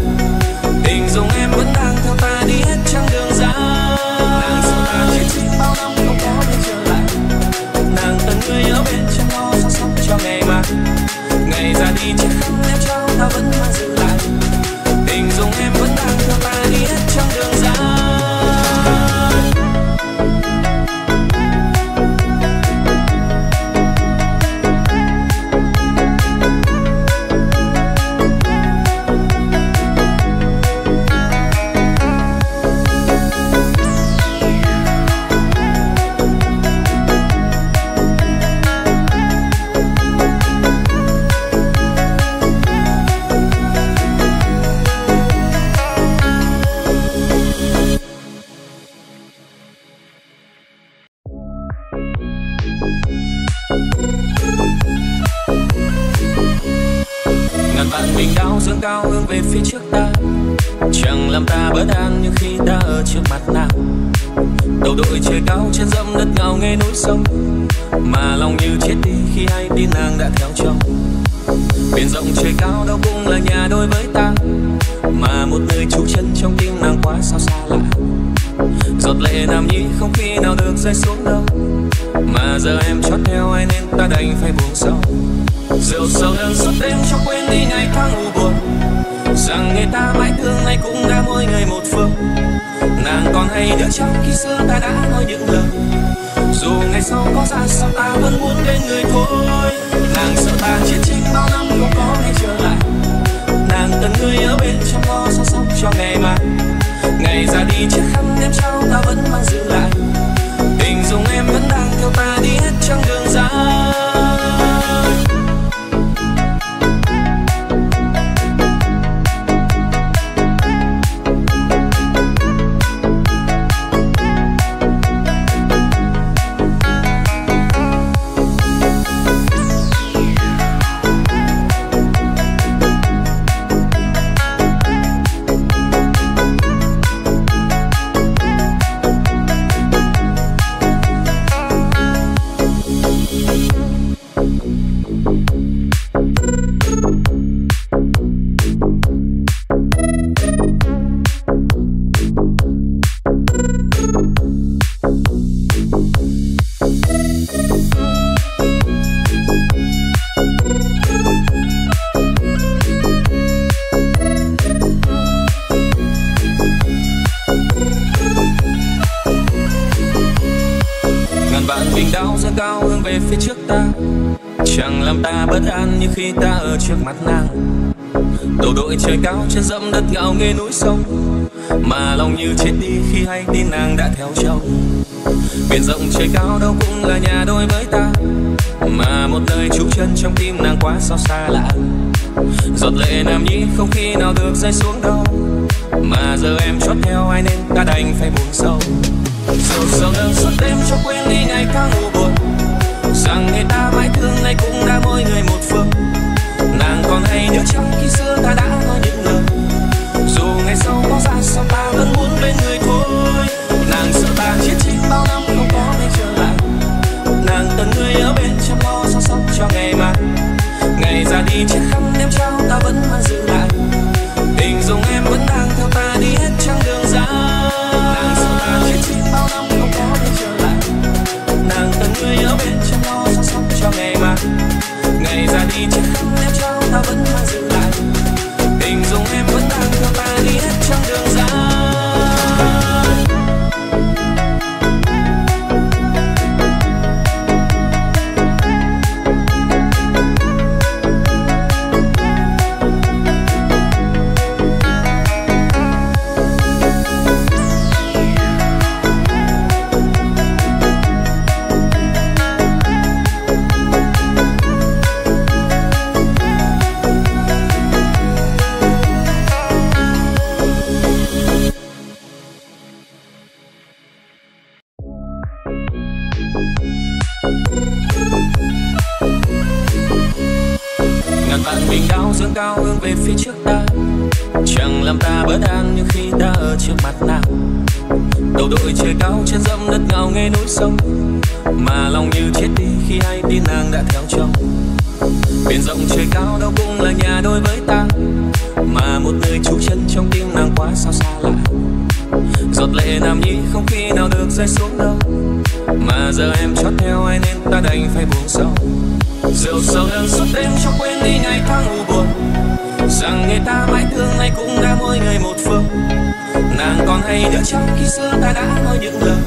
tình dùng em vẫn đang theo ta đi hết chặng đường dài. Nàng sợ ta chiến tranh bao năm không có ngày trở lại, nàng cần người ở bên chăm lo sao sống cho ngày mai. Ngày ra đi bạn mình đau dương cao hướng về phía trước ta, chẳng làm ta bớt an như khi ta ở trước mặt nàng. Đầu đội trời cao trên dẫm đất ngào nghe núi sông, mà lòng như chết đi khi hay tin nàng đã theo chồng. Biển rộng trời cao đâu cũng là nhà đôi với ta, mà một người trú chân trong tim nàng quá sao xa lạ. Giọt lệ nam nhi không khi nào được rơi xuống đâu, mà giờ em chót theo ai nên ta đành phải buông sâu. Rượu sầu đơn suốt đêm cho quên đi ngày tháng u buồn, rằng người ta mãi thương nay cũng đã mỗi người một phương. Nàng còn hay nhớ trong khi xưa ta đã nói những lời, dù ngày sau có ra sao ta vẫn muốn bên người thôi. Nàng sợ ta chiến tranh bao năm không có hay trở lại, nàng cần người ở bên trong lo sao sóc cho ngày mai. Ngày ra đi chiếc khăn đêm trao ta vẫn mang giữ lại, tình dùng em vẫn đang theo ta đi hết chặng đường dài. Khi ta ở trước mặt nàng, đầu đội trời cao trên dẫm đất ngạo nghễ núi sông, mà lòng như chết đi khi hay tin nàng đã theo chồng. Biển rộng trời cao đâu cũng là nhà đôi với ta, mà một nơi trú chân trong tim nàng quá sao xa lạ. Giọt lệ nam nhi không khi nào được rơi xuống đâu, mà giờ em chót theo ai nên ta đành phải buông sâu. Rượu sầu đơn suốt đêm cho quên đi ngày tháng u buồn, rằng người ta mãi thương nay cũng đã mỗi người một phương. Nàng còn hay nhớ trong khi xưa ta đã nói những lời, dù ngày sau có ra sao ta vẫn muốn bên người thôi. Nàng sợ ta chiến tranh bao năm không có hay trở lại, nàng cần người ở bên trong lo sao sóc cho ngày mai. Ngày ra đi chiếc khăn đêm trao ta vẫn mang giữ lại, tình dùng em vẫn đang theo ta đi hết chặng đường dài. Nàng sợ ta chiến tranh bao năm không có hay trở lại, nàng cần người ở bên trong lo sao sóc cho ngày mai. Ngày ra đi chiếc khăn đêm trao ta vẫn mang giữ lại, tình dùng em vẫn đang theo ta đi hết chặng đường dài. Sông, mà lòng như chết đi khi hay tin nàng đã theo chồng. Biển rộng trời cao đâu cũng là nhà đôi với ta, mà một nơi trú chân trong tim nàng quá sao xa lạ. Giọt lệ nam nhi không khi nào được rơi xuống đâu, mà giờ em chót theo ai nên ta đành phải buông sâu. Rượu sầu đơn suốt đêm cho quên đi ngày tháng u buồn, rằng người ta mãi thương nay cũng đã mỗi người một phương. Nàng còn hay nhớ trong khi xưa ta đã nói những lời,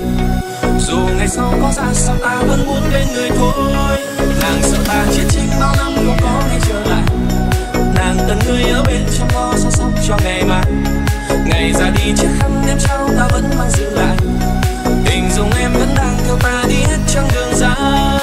dù ngày sau có ra sao ta vẫn muốn bên người thôi. Nàng sợ ta chiến tranh bao năm không có hay trở lại, nàng cần người ở bên trong lo sao sóc cho ngày mai. Ngày ra đi chiếc khăn đêm trao ta vẫn mang giữ lại, tình dùng em vẫn đang theo ta đi hết chặng đường dài.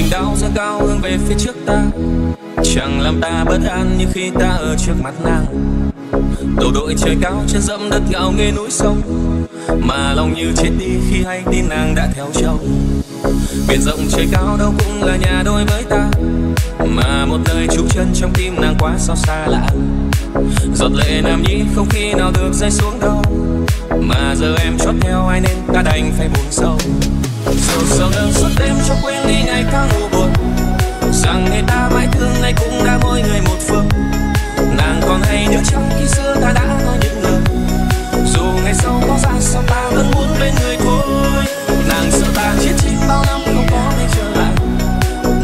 Tình đau dâng cao hướng về phía trước ta, chẳng làm ta bất an như khi ta ở trước mặt nàng. Đầu đội trời cao chân dẫm đất gạo nghe núi sông, mà lòng như chết đi khi hay tin nàng đã theo châu. Biển rộng trời cao đâu cũng là nhà đôi với ta, mà một lời trú chân trong tim nàng quá sao xa lạ. Giọt lệ nam nhi không khi nào được rơi xuống đâu, mà giờ em chót theo ai nên ta đành phải buồn sâu. Dù sầu đơn suốt đêm cho quên đi ngày càng ngủ buồn, rằng người ta mãi thương nay cũng đã mỗi người một phương. Nàng còn hay nhớ trong khi xưa ta đã nói những lời, dù ngày sau có ra sao ta vẫn muốn bên người thôi. Nàng sợ ta chết chìm bao năm không có ngày trở lại,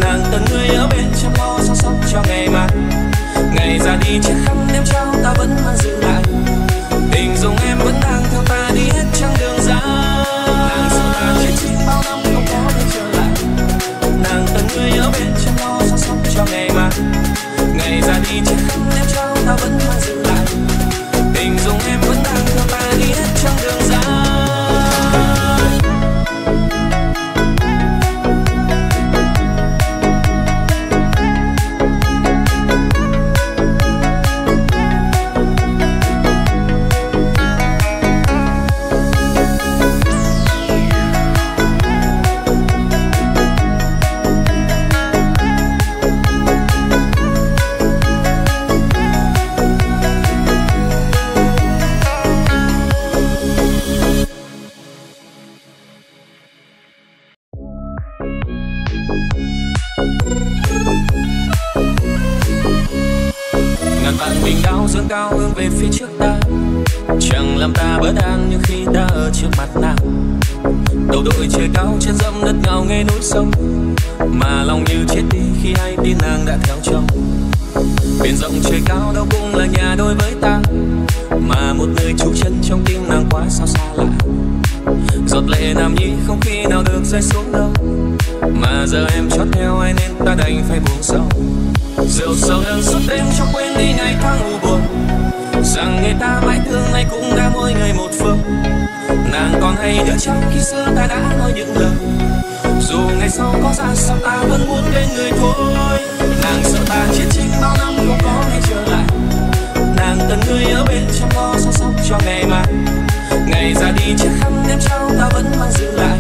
nàng cần người ở bên chăm lo săn sóc cho ngày mai. Ngày ra đi chiếc khăn đêm trao ta vẫn mang giữ lại, tình dùng em vẫn đang theo ta đi hết chặng đường dài. Nàng sợ ta chết chìm bao năm không có ngày trở lại, nàng cần người ở bên chăm lo săn sóc cho ngày mai. Ngày ra đi chiếc khăn đêm trao ta vẫn mang giữ lại, tình dùng em vẫn đang theo ta đi hết chặng đường dài. Xuống đâu mà giờ em chót theo ai nên ta đành phải buồn sâu. Rượu sầu đơn suốt đêm cho quên đi ngày tháng u buồn, rằng người ta mãi thương nay cũng đã mỗi người một phương. Nàng còn hay nhớ chăng khi xưa ta đã nói những lời, dù ngày sau có ra sao ta vẫn muốn bên người thôi. Nàng sợ ta chiến tranh bao năm không có ngày trở lại, nàng cần người ở bên chăm lo săn sóc cho ngày mai. Ngày ra đi chiếc khăn em trao ta vẫn mang giữ lại,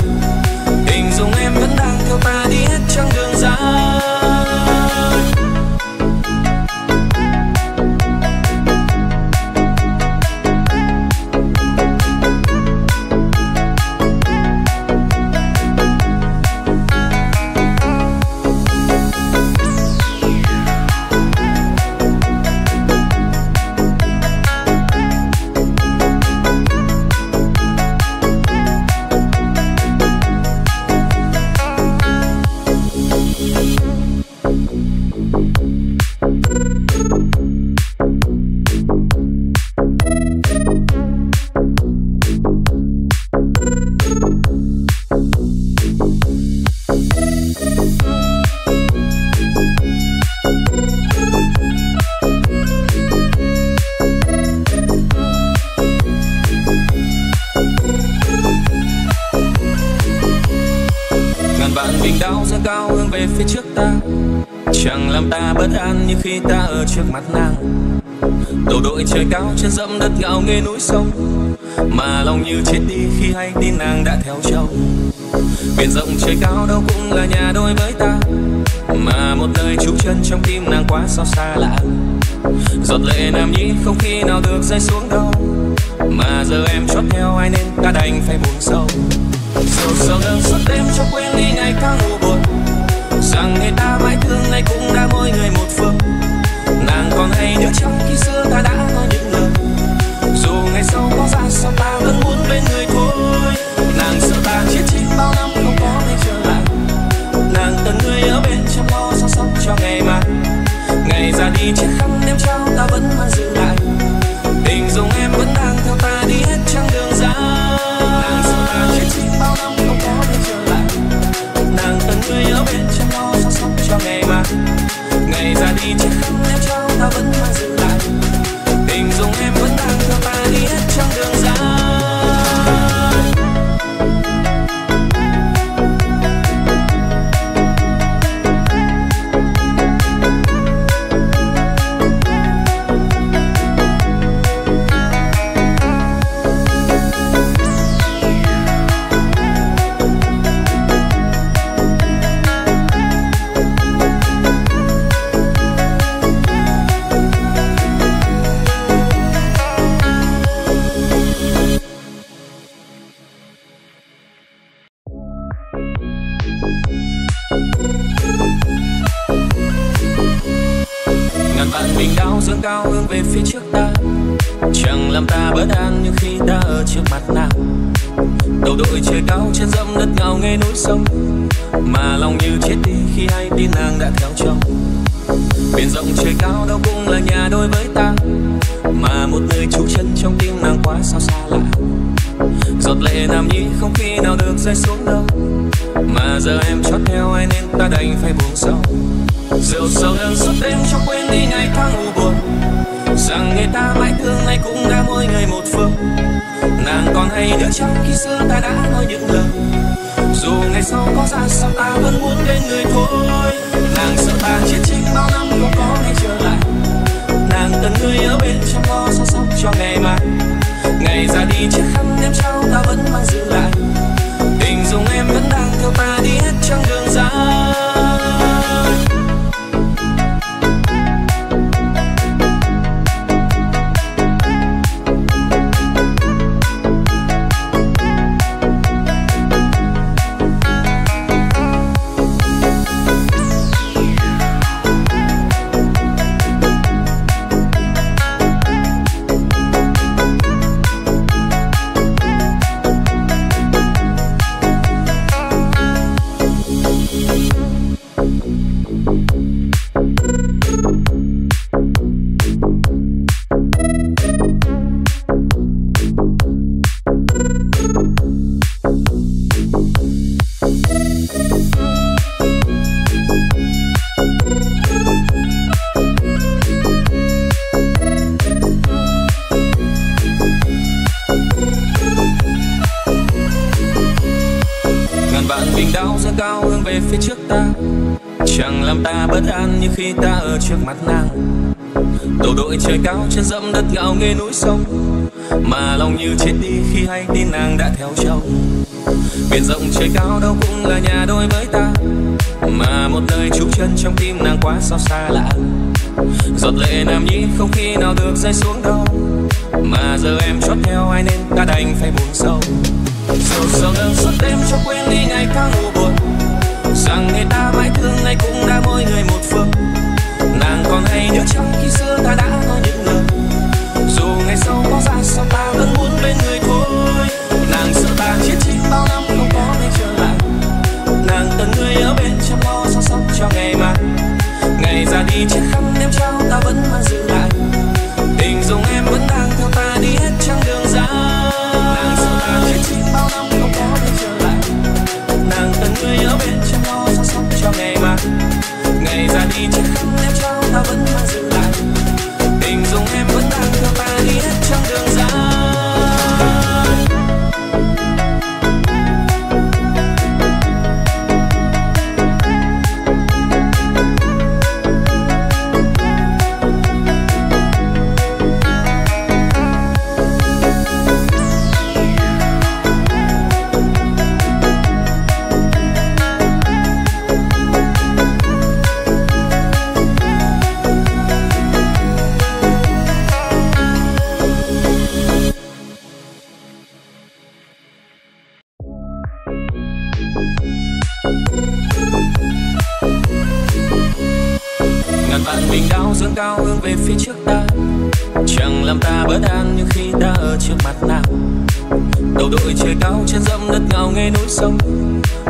tình dùng em vẫn đang theo ta đi hết chặng đường dài. Chân dẫm đất gạo nghe núi sông, mà lòng như chết đi khi hay tin nàng đã theo châu. Biển rộng trời cao đâu cũng là nhà đôi với ta, mà một lời trú chân trong tim nàng quá sao xa lạ. Giọt lệ nam nhi không khi nào được rơi xuống đâu, mà giờ em chót theo ai nên ta đành phải buồn sâu. Dù sầu đơn suốt đêm cho quên đi ngày càng u buồn, rằng người ta mãi thương nay cũng đã mỗi người một phương. Nàng còn hay nhớ trong khi xưa ta đã nói những lời, dù ngày sau có ra sao ta vẫn muốn bên người thôi. Nàng sợ ta chiến tranh bao năm không có ngày trở lại, nàng cần người ở bên chăm lo săn sóc cho ngày mai. Ngày ra đi chiếc khăn em trao ta vẫn mang giữ lại, tình dùng em vẫn đang theo ta đi hết chặng đường dài. Nàng sợ ta chiến tranh bao năm không có ngày trở lại, nàng cần người ở bên chăm lo săn sóc cho ngày mai. Ngày ra đi chiếc khăn em trao ta vẫn mang giữ lại, tình dùng em vẫn đang theo ta đi hết chặng đường dài. mình đau dương cao hướng về phía trước ta, chẳng làm ta bớt an như khi ta ở trước mặt nàng. Đầu đội trời cao trên dẫm đất ngào nghe núi sông, mà lòng như chết đi khi ai tin nàng đã theo chồng. Biển rộng trời cao đâu cũng là nhà đôi với ta, mà một nơi trú chân trong tim nàng quá sao xa lạ. Giọt lệ nam nhi không khi nào được rơi xuống đâu, mà giờ em chót theo ai nên ta đành phải buông sâu. Rượu sầu đơn suốt đêm cho quên đi ngày tháng u buồn, rằng người ta mãi thương nay cũng đã mỗi người một phương. Nàng còn hay nhớ chăng khi xưa ta đã nói những lời, dù ngày sau có ra sao ta vẫn muốn bên người thôi. Nàng sợ ta chiến tranh bao năm không có ngày trở lại, nàng cần người ở bên trong lo sao sắp cho ngày mai. Ngày ra đi chiếc khăn em trao ta vẫn mang giữ lại, tình dùng em vẫn đang theo ta đi hết chặng đường dài. Khi ta ở trước mặt nàng, đầu đội trời cao chân dẫm đất ngạo nghê núi sông, mà lòng như chết đi khi hay tin nàng đã theo chồng. Biển rộng trời cao đâu cũng là nhà đôi với ta, mà một nơi trú chân trong tim nàng quá sao xa lạ. Giọt lệ nam nhi không khi nào được rơi xuống đâu, mà giờ em chót theo ai nên ta đành phải buông sâu. Rượu sầu đơn suốt đêm cho quên đi ngày tháng u buồn, rằng người ta mãi thương nay cũng đã mỗi người một phương. Nàng còn hay nhớ chăng khi xưa ta đã nói những lời, dù ngày sau có ra sao ta vẫn muốn bên người thôi. Nàng sợ ta chiến tranh bao năm không có ngày trở lại, nàng cần người ở bên chăm lo sao sắp cho ngày mai. Ngày ra đi chiếc khăn em trao ta vẫn mang giữ lại, tình dùng em vẫn đang theo ta đi hết chặng đường dài. Nàng sợ ta chiến tranh bao năm không có ngày trở lại, nàng cần người ở bên chăm lo sao sắp cho ngày mai. Ngày ra đi chiếc khăn em trao ta vẫn mang giữ lại, tình dùng em vẫn đang theo ta đi hết chặng đường dài. Sông,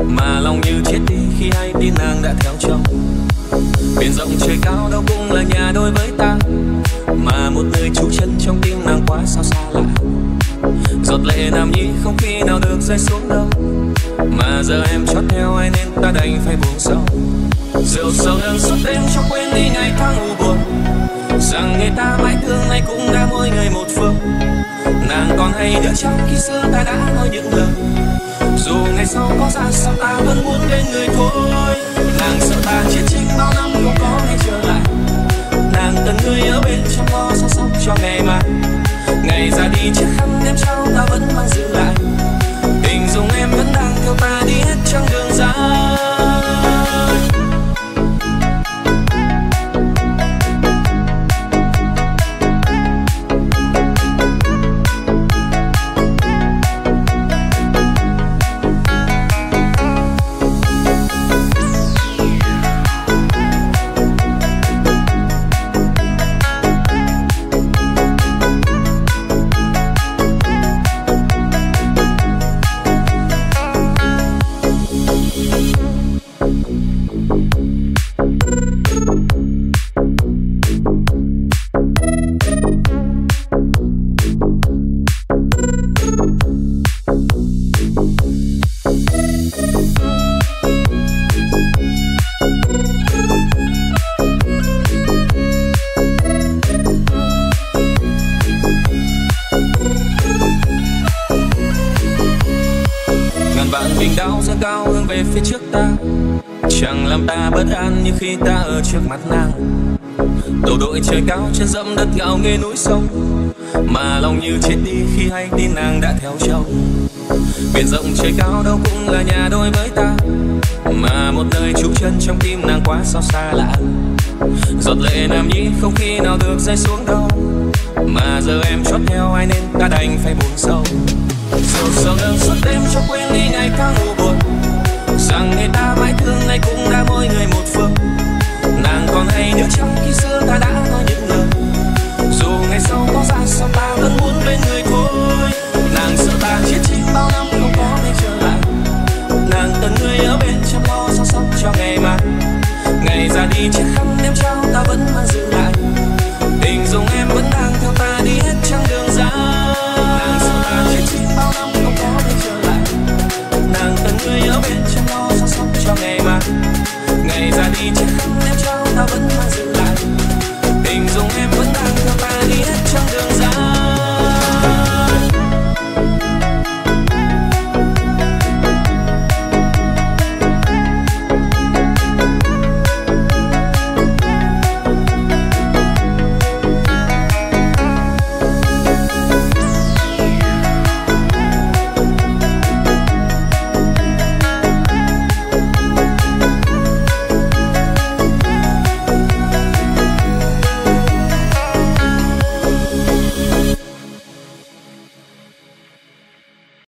mà lòng như chết đi khi ai tin nàng đã theo chồng. Biển rộng trời cao đâu cũng là nhà đôi với ta, mà một nơi trú chân trong tim nàng quá sao xa lạ. Giọt lệ nam nhi không khi nào được rơi xuống đâu, mà giờ em chót theo ai nên ta đành phải buông sâu. Rượu sầu đơn suốt đêm cho quên đi ngày tháng u buồn, rằng người ta mãi thương nay cũng đã mỗi người một phương. Nàng còn hay nhớ chăng khi xưa ta đã nói những lời, dù ngày sau có ra sao ta vẫn muốn bên người thôi. Nàng sợ ta chiến tranh bao năm không có ngày trở lại, nàng cần người ở bên trong lo sao sắp cho ngày mai. Ngày ra đi chiếc khăn em trao ta vẫn mang giữ lại, tình dùng em vẫn đang theo ta đi hết chặng đường dài. về phía trước ta, chẳng làm ta bất an như khi ta ở trước mặt nàng. Đầu đội trời cao, chân dẫm đất gạo nghe núi sông, mà lòng như chết đi khi hay tin nàng đã theo chồng. Biển rộng trời cao đâu cũng là nhà đôi với ta, mà một nơi trú chân trong tim nàng quá sao xa lạ. Giọt lệ nam nhi không khi nào được rơi xuống đâu, mà giờ em chót theo ai nên ta đành phải buồn sâu. Dù sao đơn suốt đêm cho quên đi ngày tháng ngủ buồn, rằng người ta mãi thương nay cũng đã mỗi người một phương. Nàng còn hay nhớ trong khi xưa ta đã nói những lời, dù ngày sau có ra sao ta vẫn muốn bên người thôi. Nàng sợ ta chết chìm bao năm không có nơi trở lại, nàng cần người ở bên chăm lo săn sóc cho ngày mai. Ngày ra đi chiếc khăn em trao ta vẫn mang giữ lại.